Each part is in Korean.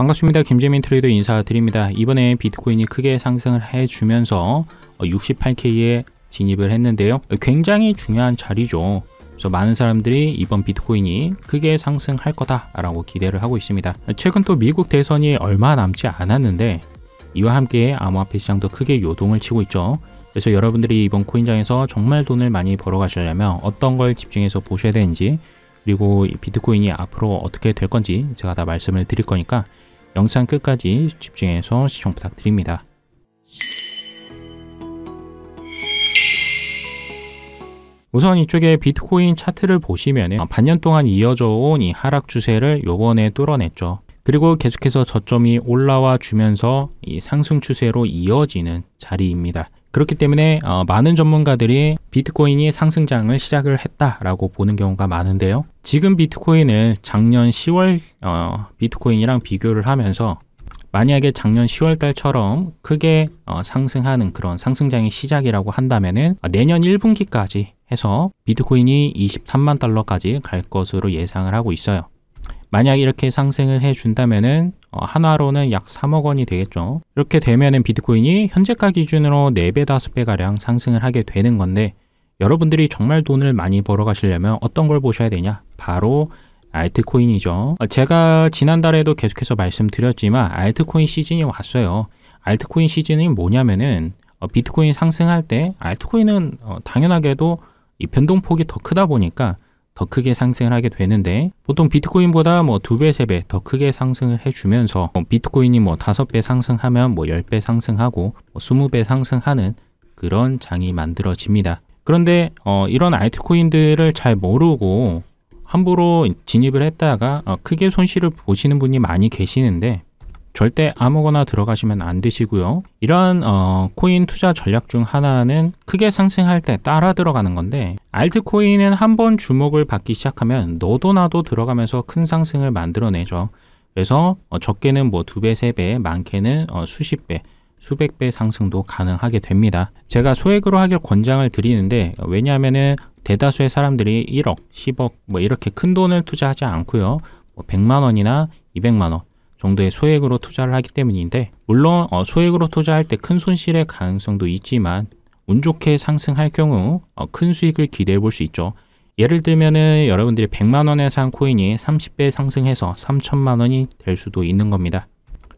반갑습니다. 김재민 트레이더 인사드립니다. 이번에 비트코인이 크게 상승을 해주면서 68K에 진입을 했는데요. 굉장히 중요한 자리죠. 그래서 많은 사람들이 이번 비트코인이 크게 상승할 거다라고 기대를 하고 있습니다. 최근 또 미국 대선이 얼마 남지 않았는데 이와 함께 암호화폐 시장도 크게 요동을 치고 있죠. 그래서 여러분들이 이번 코인장에서 정말 돈을 많이 벌어가시려면 어떤 걸 집중해서 보셔야 되는지, 그리고 비트코인이 앞으로 어떻게 될 건지 제가 다 말씀을 드릴 거니까 영상 끝까지 집중해서 시청 부탁드립니다. 우선 이쪽에 비트코인 차트를 보시면 반년 동안 이어져 온 이 하락 추세를 요번에 뚫어냈죠. 그리고 계속해서 저점이 올라와 주면서 이 상승 추세로 이어지는 자리입니다. 그렇기 때문에 많은 전문가들이 비트코인이 상승장을 시작을 했다라고 보는 경우가 많은데요. 지금 비트코인을 작년 10월 비트코인이랑 비교를 하면서 만약에 작년 10월달처럼 크게 상승하는 그런 상승장의 시작이라고 한다면은 내년 1분기까지 해서 비트코인이 23만 달러까지 갈 것으로 예상을 하고 있어요. 만약 이렇게 상승을 해준다면은 한화로는 약 3억 원이 되겠죠. 이렇게 되면은 비트코인이 현재가 기준으로 4배, 5배 가량 상승을 하게 되는 건데, 여러분들이 정말 돈을 많이 벌어 가시려면 어떤 걸 보셔야 되냐? 바로 알트코인이죠. 제가 지난달에도 계속해서 말씀드렸지만 알트코인 시즌이 왔어요. 알트코인 시즌이 뭐냐면은 비트코인 상승할 때 알트코인은 당연하게도 이 변동폭이 더 크다 보니까 더 크게 상승을 하게 되는데, 보통 비트코인보다 뭐 2배, 3배 더 크게 상승을 해주면서 비트코인이 뭐 5배 상승하면 뭐 10배 상승하고 20배 상승하는 그런 장이 만들어집니다. 그런데 이런 알트코인들을 잘 모르고 함부로 진입을 했다가 크게 손실을 보시는 분이 많이 계시는데 절대 아무거나 들어가시면 안 되시고요. 이러한 코인 투자 전략 중 하나는 크게 상승할 때 따라 들어가는 건데, 알트코인은 한번 주목을 받기 시작하면 너도 나도 들어가면서 큰 상승을 만들어내죠. 그래서 적게는 뭐 2배, 3배, 많게는 수십 배, 수백 배 상승도 가능하게 됩니다. 제가 소액으로 하길 권장을 드리는데, 왜냐하면은 대다수의 사람들이 1억, 10억 뭐 이렇게 큰 돈을 투자하지 않고요. 100만 원이나 200만 원 정도의 소액으로 투자를 하기 때문인데, 물론 소액으로 투자할 때 큰 손실의 가능성도 있지만 운 좋게 상승할 경우 큰 수익을 기대해 볼 수 있죠. 예를 들면은 여러분들이 100만 원에 산 코인이 30배 상승해서 3천만 원이 될 수도 있는 겁니다.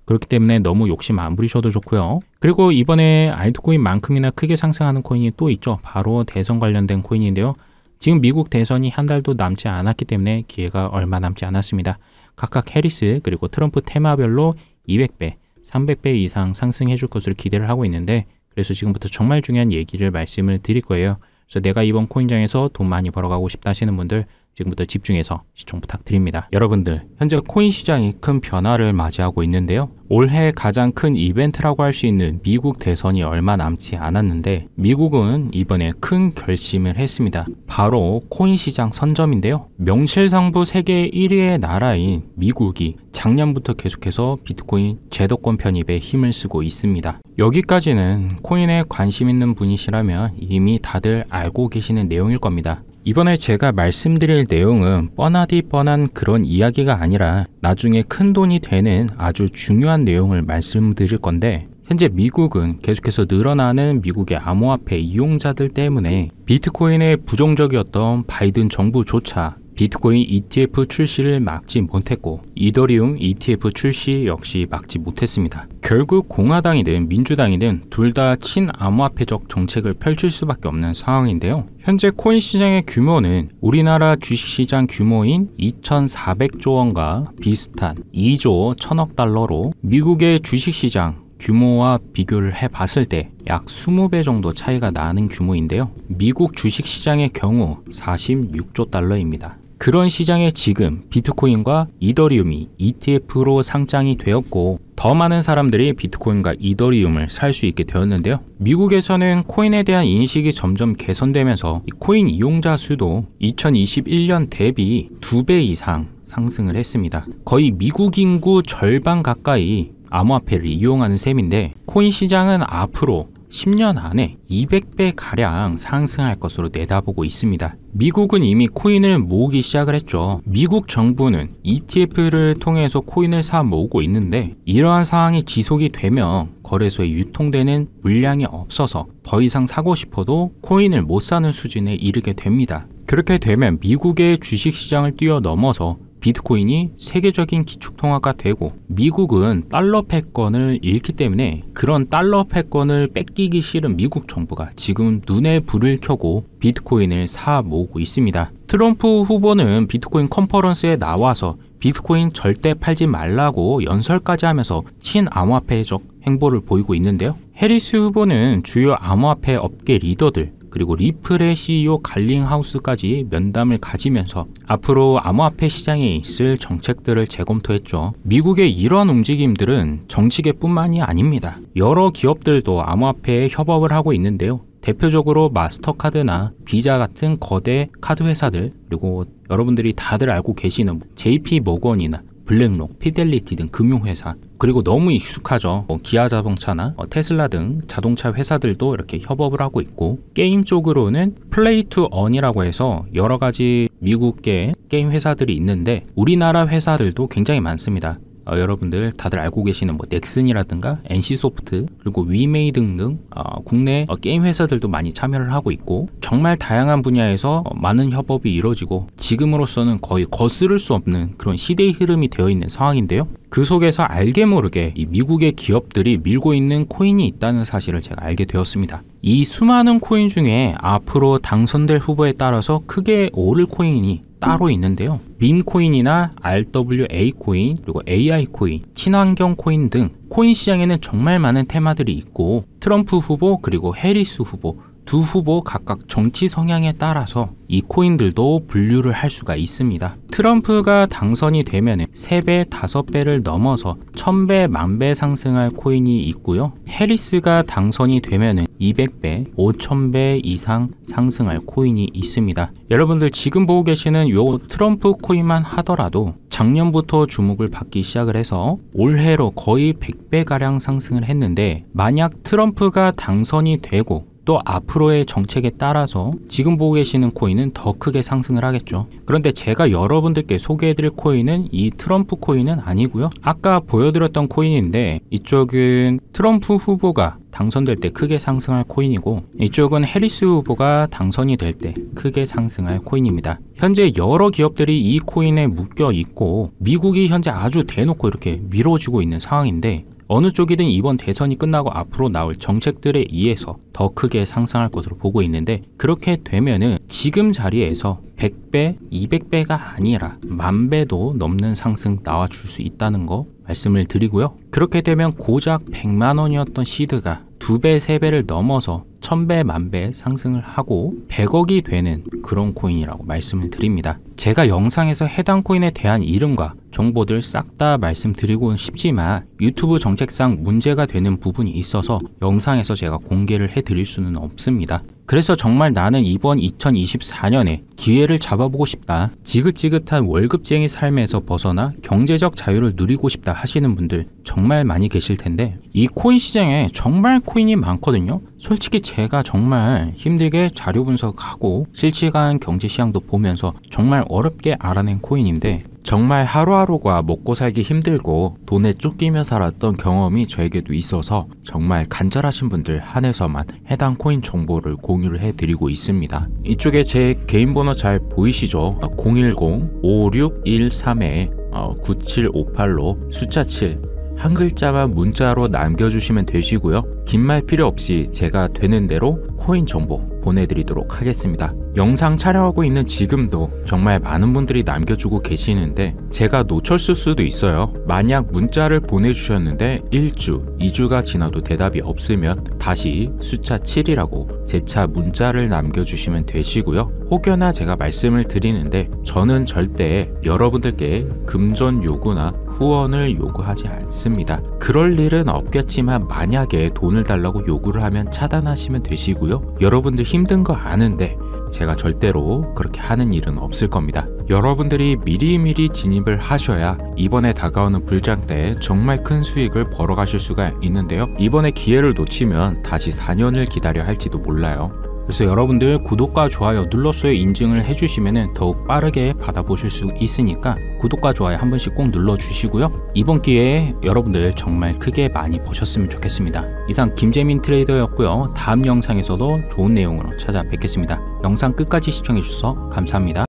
그렇기 때문에 너무 욕심 안 부리셔도 좋고요. 그리고 이번에 알트코인만큼이나 크게 상승하는 코인이 또 있죠. 바로 대선 관련된 코인인데요. 지금 미국 대선이 한 달도 남지 않았기 때문에 기회가 얼마 남지 않았습니다. 각각 해리스 그리고 트럼프 테마별로 200배, 300배 이상 상승해 줄 것으로 기대를 하고 있는데, 그래서 지금부터 정말 중요한 얘기를 말씀을 드릴 거예요. 그래서 내가 이번 코인장에서 돈 많이 벌어가고 싶다 하시는 분들 지금부터 집중해서 시청 부탁드립니다. 여러분들, 현재 코인 시장이 큰 변화를 맞이하고 있는데요. 올해 가장 큰 이벤트라고 할 수 있는 미국 대선이 얼마 남지 않았는데 미국은 이번에 큰 결심을 했습니다. 바로 코인 시장 선점인데요. 명실상부 세계 1위의 나라인 미국이 작년부터 계속해서 비트코인 제도권 편입에 힘을 쓰고 있습니다. 여기까지는 코인에 관심 있는 분이시라면 이미 다들 알고 계시는 내용일 겁니다. 이번에 제가 말씀드릴 내용은 뻔하디 뻔한 그런 이야기가 아니라 나중에 큰 돈이 되는 아주 중요한 내용을 말씀드릴 건데, 현재 미국은 계속해서 늘어나는 미국의 암호화폐 이용자들 때문에 비트코인에 부정적이었던 바이든 정부조차 비트코인 ETF 출시를 막지 못했고 이더리움 ETF 출시 역시 막지 못했습니다. 결국 공화당이든 민주당이든 둘 다 친암호화폐적 정책을 펼칠 수밖에 없는 상황인데요. 현재 코인 시장의 규모는 우리나라 주식시장 규모인 2,400조 원과 비슷한 2조 1,000억 달러로 미국의 주식시장 규모와 비교를 해봤을 때 약 20배 정도 차이가 나는 규모인데요. 미국 주식시장의 경우 46조 달러입니다. 그런 시장에 지금 비트코인과 이더리움이 ETF로 상장이 되었고 더 많은 사람들이 비트코인과 이더리움을 살 수 있게 되었는데요. 미국에서는 코인에 대한 인식이 점점 개선되면서 코인 이용자 수도 2021년 대비 2배 이상 상승을 했습니다. 거의 미국 인구 절반 가까이 암호화폐를 이용하는 셈인데, 코인 시장은 앞으로 10년 안에 200배가량 상승할 것으로 내다보고 있습니다. 미국은 이미 코인을 모으기 시작을 했죠. 미국 정부는 ETF를 통해서 코인을 사 모으고 있는데 이러한 상황이 지속이 되면 거래소에 유통되는 물량이 없어서 더 이상 사고 싶어도 코인을 못 사는 수준에 이르게 됩니다. 그렇게 되면 미국의 주식시장을 뛰어넘어서 비트코인이 세계적인 기축통화가 되고 미국은 달러 패권을 잃기 때문에 그런 달러 패권을 뺏기기 싫은 미국 정부가 지금 눈에 불을 켜고 비트코인을 사 모으고 있습니다. 트럼프 후보는 비트코인 컨퍼런스에 나와서 비트코인 절대 팔지 말라고 연설까지 하면서 친암호화폐적 행보를 보이고 있는데요. 해리스 후보는 주요 암호화폐 업계 리더들 그리고 리플의 CEO 갈링하우스까지 면담을 가지면서 앞으로 암호화폐 시장에 있을 정책들을 재검토했죠. 미국의 이러한 움직임들은 정치계뿐만이 아닙니다. 여러 기업들도 암호화폐에 협업을 하고 있는데요. 대표적으로 마스터카드나 비자 같은 거대 카드 회사들 그리고 여러분들이 다들 알고 계시는 JP 모건이나 블랙록, 피델리티 등 금융회사 그리고 너무 익숙하죠. 기아 자동차나 테슬라 등 자동차 회사들도 이렇게 협업을 하고 있고 게임 쪽으로는 플레이 투 언이라고 해서 여러 가지 미국계 게임 회사들이 있는데 우리나라 회사들도 굉장히 많습니다. 여러분들 다들 알고 계시는 넥슨이라든가 NC소프트 그리고 위메이드 등등 국내 게임 회사들도 많이 참여를 하고 있고 정말 다양한 분야에서 많은 협업이 이루어지고 지금으로서는 거의 거스를 수 없는 그런 시대의 흐름이 되어 있는 상황인데요. 그 속에서 알게 모르게 이 미국의 기업들이 밀고 있는 코인이 있다는 사실을 제가 알게 되었습니다. 이 수많은 코인 중에 앞으로 당선될 후보에 따라서 크게 오를 코인이 따로 있는데요. 밈코인이나 RWA코인, 그리고 AI코인, 친환경코인 등 코인 시장에는 정말 많은 테마들이 있고 트럼프 후보 그리고 해리스 후보 두 후보 각각 정치 성향에 따라서 이 코인들도 분류를 할 수가 있습니다. 트럼프가 당선이 되면 3배, 5배를 넘어서 1000배, 10,000배 상승할 코인이 있고요. 해리스가 당선이 되면 200배, 5000배 이상 상승할 코인이 있습니다. 여러분들 지금 보고 계시는 요 트럼프 코인만 하더라도 작년부터 주목을 받기 시작을 해서 올해로 거의 100배가량 상승을 했는데 만약 트럼프가 당선이 되고 또 앞으로의 정책에 따라서 지금 보고 계시는 코인은 더 크게 상승을 하겠죠. 그런데 제가 여러분들께 소개해드릴 코인은 이 트럼프 코인은 아니고요. 아까 보여드렸던 코인인데 이쪽은 트럼프 후보가 당선될 때 크게 상승할 코인이고 이쪽은 해리스 후보가 당선이 될 때 크게 상승할 코인입니다. 현재 여러 기업들이 이 코인에 묶여 있고 미국이 현재 아주 대놓고 이렇게 밀어주고 있는 상황인데 어느 쪽이든 이번 대선이 끝나고 앞으로 나올 정책들에 의해서 더 크게 상승할 것으로 보고 있는데 그렇게 되면은 지금 자리에서 100배, 200배가 아니라 10,000배도 넘는 상승 나와줄 수 있다는 거 말씀을 드리고요. 그렇게 되면 고작 100만원이었던 시드가 2배, 3배를 넘어서 1000배, 10,000배 상승을 하고 100억이 되는 그런 코인이라고 말씀을 드립니다. 제가 영상에서 해당 코인에 대한 이름과 정보들 싹 다 말씀드리고는 싶지만 유튜브 정책상 문제가 되는 부분이 있어서 영상에서 제가 공개를 해드릴 수는 없습니다. 그래서 정말 나는 이번 2024년에 기회를 잡아보고 싶다, 지긋지긋한 월급쟁이 삶에서 벗어나 경제적 자유를 누리고 싶다 하시는 분들 정말 많이 계실 텐데 이 코인 시장에 정말 코인이 많거든요. 솔직히 제가 정말 힘들게 자료 분석하고 실시간 경제 시황도 보면서 정말 어렵게 알아낸 코인인데 정말 하루하루가 먹고 살기 힘들고 돈에 쫓기며 살았던 경험이 저에게도 있어서 정말 간절하신 분들 한해서만 해당 코인 정보를 공유를 해드리고 있습니다. 이쪽에 제 개인 번호 잘 보이시죠? 010-5613-9758로 숫자 7 한 글자만 문자로 남겨주시면 되시고요. 긴 말 필요 없이 제가 되는 대로 코인 정보 보내드리도록 하겠습니다. 영상 촬영하고 있는 지금도 정말 많은 분들이 남겨주고 계시는데 제가 놓쳤을 수도 있어요. 만약 문자를 보내주셨는데 1주, 2주가 지나도 대답이 없으면 다시 숫자 7이라고 재차 문자를 남겨주시면 되시고요. 혹여나 제가 말씀을 드리는데 저는 절대 여러분들께 금전 요구나 후원을 요구하지 않습니다. 그럴 일은 없겠지만 만약에 돈을 달라고 요구를 하면 차단하시면 되시고요. 여러분들 힘든 거 아는데 제가 절대로 그렇게 하는 일은 없을 겁니다. 여러분들이 미리미리 진입을 하셔야 이번에 다가오는 불장 때 정말 큰 수익을 벌어가실 수가 있는데요. 이번에 기회를 놓치면 다시 4년을 기다려 할지도 몰라요. 그래서 여러분들 구독과 좋아요 눌러서의 인증을 해주시면 더욱 빠르게 받아보실 수 있으니까 구독과 좋아요 한 번씩 꼭 눌러주시고요. 이번 기회에 여러분들 정말 크게 많이 보셨으면 좋겠습니다. 이상 김재민 트레이더였고요. 다음 영상에서도 좋은 내용으로 찾아뵙겠습니다. 영상 끝까지 시청해주셔서 감사합니다.